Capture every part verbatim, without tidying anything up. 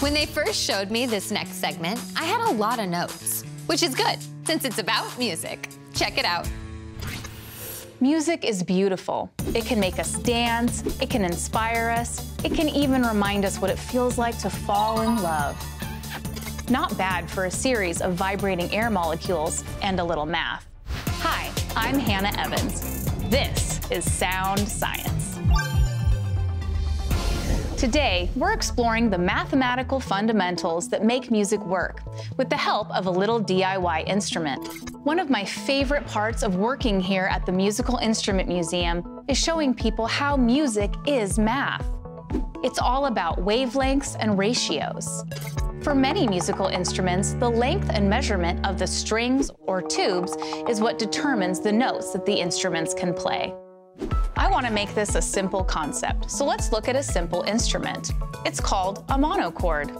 When they first showed me this next segment, I had a lot of notes, which is good since it's about music. Check it out. Music is beautiful. It can make us dance, it can inspire us, it can even remind us what it feels like to fall in love. Not bad for a series of vibrating air molecules and a little math. Hi, I'm Hannah Evans. This is Sound Science. Today, we're exploring the mathematical fundamentals that make music work with the help of a little D I Y instrument. One of my favorite parts of working here at the Musical Instrument Museum is showing people how music is math. It's all about wavelengths and ratios. For many musical instruments, the length and measurement of the strings or tubes is what determines the notes that the instruments can play. I want to make this a simple concept, so let's look at a simple instrument. It's called a monochord.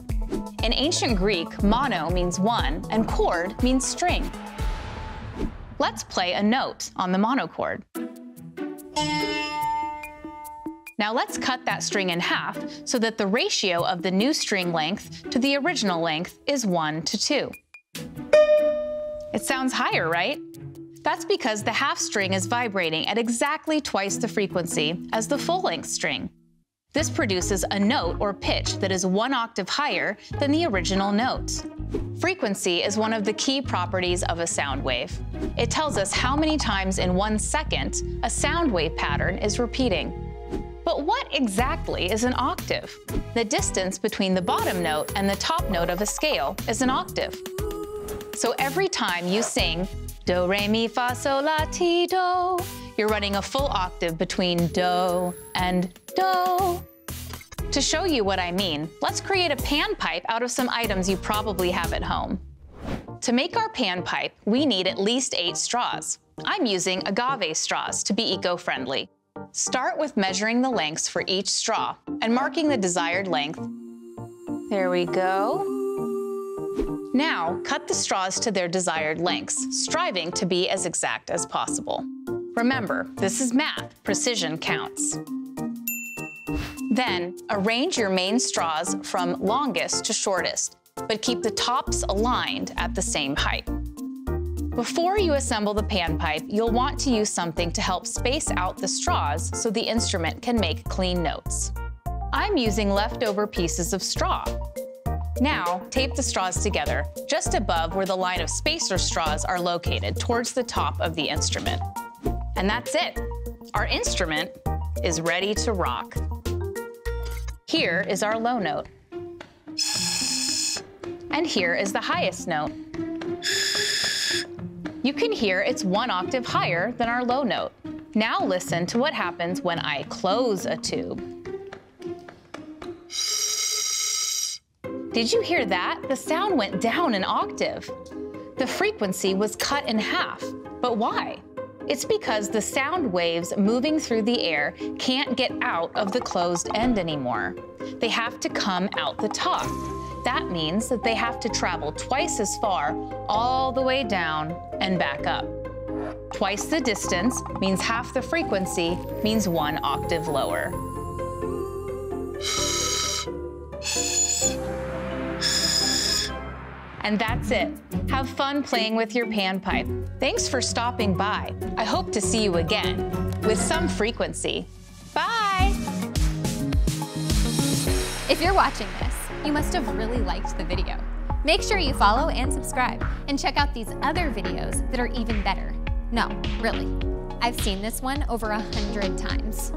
In ancient Greek, mono means one and chord means string. Let's play a note on the monochord. Now let's cut that string in half so that the ratio of the new string length to the original length is one to two. It sounds higher, right? That's because the half string is vibrating at exactly twice the frequency as the full-length string. This produces a note or pitch that is one octave higher than the original note. Frequency is one of the key properties of a sound wave. It tells us how many times in one second a sound wave pattern is repeating. But what exactly is an octave? The distance between the bottom note and the top note of a scale is an octave. So every time you sing do, re, mi, fa, sol, la, ti, do, you're running a full octave between do and do. To show you what I mean, let's create a panpipe out of some items you probably have at home. To make our panpipe, we need at least eight straws. I'm using agave straws to be eco-friendly. Start with measuring the lengths for each straw and marking the desired length. There we go. Now, cut the straws to their desired lengths, striving to be as exact as possible. Remember, this is math. Precision counts. Then, arrange your main straws from longest to shortest, but keep the tops aligned at the same height. Before you assemble the panpipe, you'll want to use something to help space out the straws so the instrument can make clean notes. I'm using leftover pieces of straw. Now, tape the straws together, just above where the line of spacer straws are located, towards the top of the instrument. And that's it. Our instrument is ready to rock. Here is our low note. And here is the highest note. You can hear it's one octave higher than our low note. Now listen to what happens when I close a tube. Did you hear that? The sound went down an octave. The frequency was cut in half, but why? It's because the sound waves moving through the air can't get out of the closed end anymore. They have to come out the top. That means that they have to travel twice as far, all the way down and back up. Twice the distance means half the frequency, means one octave lower. And that's it. Have fun playing with your panpipe. Thanks for stopping by. I hope to see you again with some frequency. Bye! If you're watching this, you must have really liked the video. Make sure you follow and subscribe and check out these other videos that are even better. No, really. I've seen this one over a hundred times.